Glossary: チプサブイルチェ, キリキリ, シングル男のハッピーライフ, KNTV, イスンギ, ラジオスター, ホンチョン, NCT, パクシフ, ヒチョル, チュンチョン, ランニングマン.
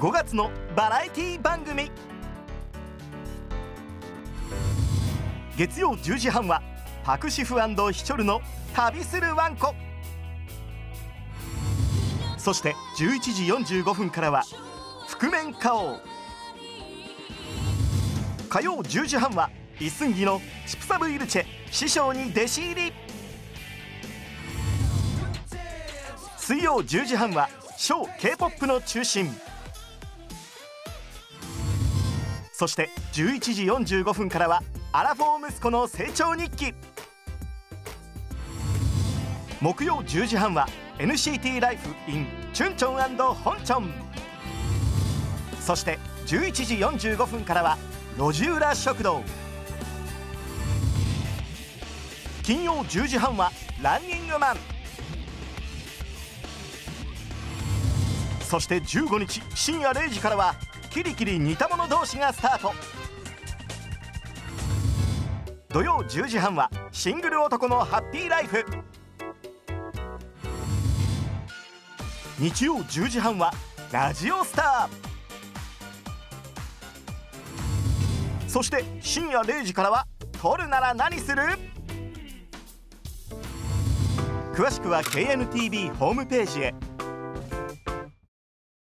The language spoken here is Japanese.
5月のバラエティ番組、月曜10時半はパクシフ&ヒチョルの旅するワンコ。そして11時45分からは覆面花王。火曜10時半はイスンギのチプサブイルチェ、師匠に弟子入り。水曜10時半はショー K-POP の中心。そして11時45分からはアラフォー息子の成長日記。木曜10時半は NCT ライフ in チュンチョン&ホンチョン。そして11時45分からは路地裏食堂。金曜10時半はランニングマン。そして15日深夜0時からはキリキリ似た者同士がスタート。土曜10時半はシングル男のハッピーライフ。日曜10時半はラジオスター。そして深夜0時からは撮るなら何する？詳しくは KNTV ホームページへ。